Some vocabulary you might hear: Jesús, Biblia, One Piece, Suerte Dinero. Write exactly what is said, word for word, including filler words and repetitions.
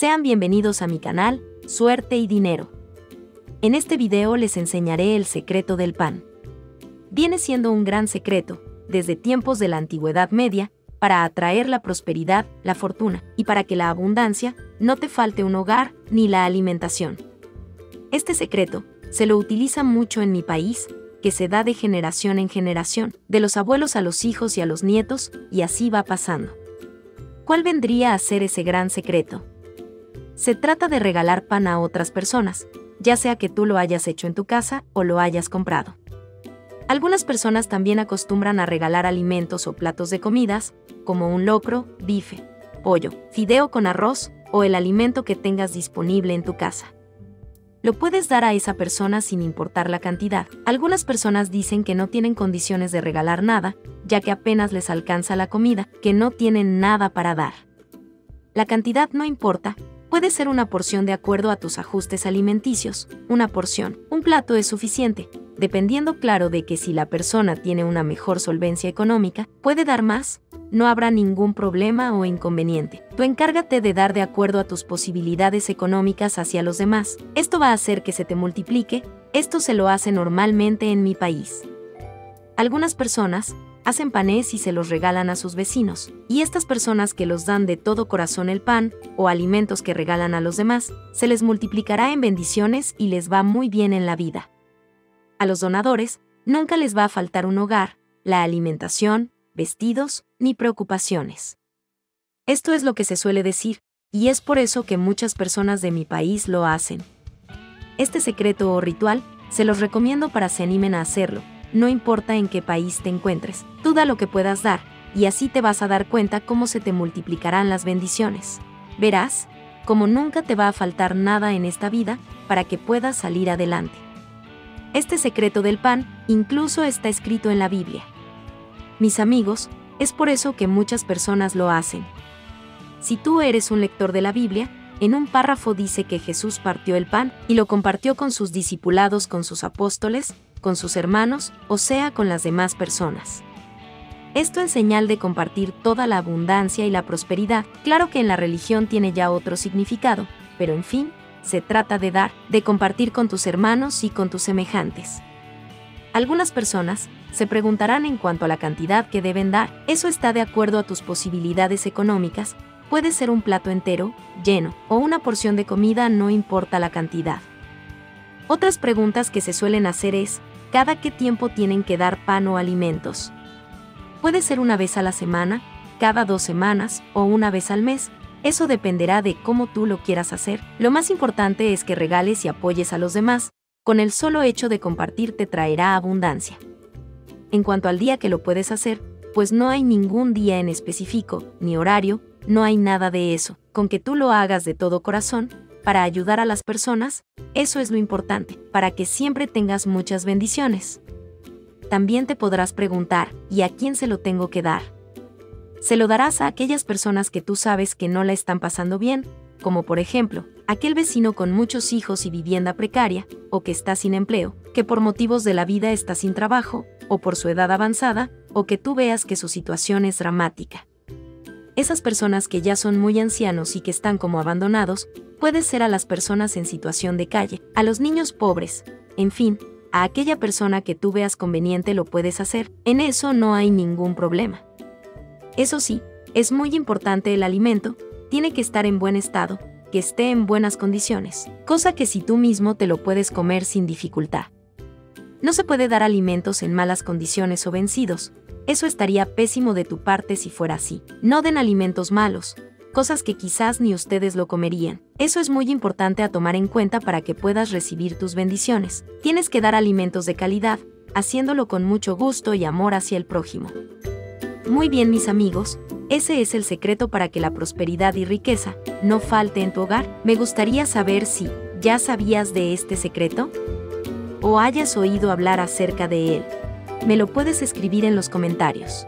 Sean bienvenidos a mi canal, Suerte y Dinero. En este video les enseñaré el secreto del pan. Viene siendo un gran secreto, desde tiempos de la Antigüedad Media, para atraer la prosperidad, la fortuna, y para que la abundancia no te falte un hogar ni la alimentación. Este secreto se lo utiliza mucho en mi país, que se da de generación en generación, de los abuelos a los hijos y a los nietos, y así va pasando. ¿Cuál vendría a ser ese gran secreto? Se trata de regalar pan a otras personas, ya sea que tú lo hayas hecho en tu casa o lo hayas comprado. Algunas personas también acostumbran a regalar alimentos o platos de comidas, como un locro, bife, pollo, fideo con arroz o el alimento que tengas disponible en tu casa. Lo puedes dar a esa persona sin importar la cantidad. Algunas personas dicen que no tienen condiciones de regalar nada, ya que apenas les alcanza la comida, que no tienen nada para dar. La cantidad no importa. Puede ser una porción de acuerdo a tus ajustes alimenticios, una porción, un plato es suficiente, dependiendo claro de que si la persona tiene una mejor solvencia económica, puede dar más, no habrá ningún problema o inconveniente. Tú encárgate de dar de acuerdo a tus posibilidades económicas hacia los demás, esto va a hacer que se te multiplique, esto se lo hace normalmente en mi país. Algunas personas hacen panes y se los regalan a sus vecinos, y estas personas que los dan de todo corazón el pan o alimentos que regalan a los demás, se les multiplicará en bendiciones y les va muy bien en la vida. A los donadores nunca les va a faltar un hogar, la alimentación, vestidos, ni preocupaciones. Esto es lo que se suele decir, y es por eso que muchas personas de mi país lo hacen. Este secreto o ritual se los recomiendo para que se animen a hacerlo. No importa en qué país te encuentres, tú da lo que puedas dar, y así te vas a dar cuenta cómo se te multiplicarán las bendiciones. Verás, como nunca te va a faltar nada en esta vida para que puedas salir adelante. Este secreto del pan incluso está escrito en la Biblia. Mis amigos, es por eso que muchas personas lo hacen. Si tú eres un lector de la Biblia, en un párrafo dice que Jesús partió el pan y lo compartió con sus discipulados, con sus apóstoles, con sus hermanos, o sea, con las demás personas. Esto es señal de compartir toda la abundancia y la prosperidad. Claro que en la religión tiene ya otro significado, pero en fin, se trata de dar, de compartir con tus hermanos y con tus semejantes. Algunas personas se preguntarán en cuanto a la cantidad que deben dar. Eso está de acuerdo a tus posibilidades económicas. Puede ser un plato entero, lleno, o una porción de comida, no importa la cantidad. Otras preguntas que se suelen hacer es, ¿cada qué tiempo tienen que dar pan o alimentos? Puede ser una vez a la semana, cada dos semanas o una vez al mes, eso dependerá de cómo tú lo quieras hacer. Lo más importante es que regales y apoyes a los demás, con el solo hecho de compartir te traerá abundancia. En cuanto al día que lo puedes hacer, pues no hay ningún día en específico, ni horario, no hay nada de eso, con que tú lo hagas de todo corazón, para ayudar a las personas, eso es lo importante, para que siempre tengas muchas bendiciones. También te podrás preguntar, ¿y a quién se lo tengo que dar? Se lo darás a aquellas personas que tú sabes que no la están pasando bien, como por ejemplo, aquel vecino con muchos hijos y vivienda precaria, o que está sin empleo, que por motivos de la vida está sin trabajo, o por su edad avanzada, o que tú veas que su situación es dramática. Esas personas que ya son muy ancianos y que están como abandonados, puede ser a las personas en situación de calle, a los niños pobres, en fin, a aquella persona que tú veas conveniente lo puedes hacer, en eso no hay ningún problema. Eso sí, es muy importante el alimento, tiene que estar en buen estado, que esté en buenas condiciones, cosa que si tú mismo te lo puedes comer sin dificultad. No se puede dar alimentos en malas condiciones o vencidos, eso estaría pésimo de tu parte si fuera así. No den alimentos malos, cosas que quizás ni ustedes lo comerían. Eso es muy importante a tomar en cuenta para que puedas recibir tus bendiciones. Tienes que dar alimentos de calidad, haciéndolo con mucho gusto y amor hacia el prójimo. Muy bien, mis amigos, ese es el secreto para que la prosperidad y riqueza no falte en tu hogar. Me gustaría saber si ya sabías de este secreto o hayas oído hablar acerca de él. Me lo puedes escribir en los comentarios.